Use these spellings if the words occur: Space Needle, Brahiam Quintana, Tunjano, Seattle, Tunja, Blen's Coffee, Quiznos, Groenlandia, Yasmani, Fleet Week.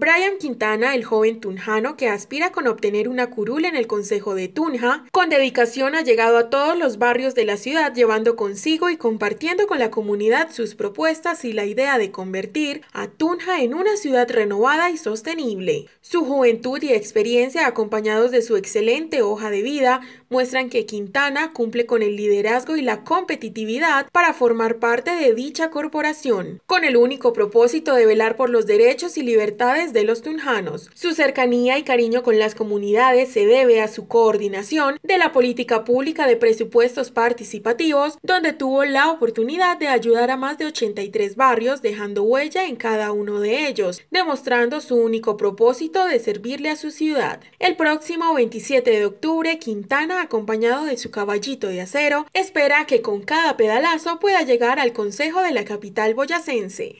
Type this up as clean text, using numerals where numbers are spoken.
Brahiam Quintana, el joven tunjano que aspira con obtener una curul en el concejo de Tunja, con dedicación ha llegado a todos los barrios de la ciudad llevando consigo y compartiendo con la comunidad sus propuestas y la idea de convertir a Tunja en una ciudad renovada y sostenible. Su juventud y experiencia, acompañados de su excelente hoja de vida, muestran que Quintana cumple con el liderazgo y la competitividad para formar parte de dicha corporación, con el único propósito de velar por los derechos y libertades de los tunjanos. Su cercanía y cariño con las comunidades se debe a su coordinación de la política pública de presupuestos participativos, donde tuvo la oportunidad de ayudar a más de 83 barrios, dejando huella en cada uno de ellos, demostrando su único propósito de servirle a su ciudad. El próximo 27 de octubre, Quintana, acompañado de su caballito de acero, espera que con cada pedalazo pueda llegar al concejo de la capital boyacense.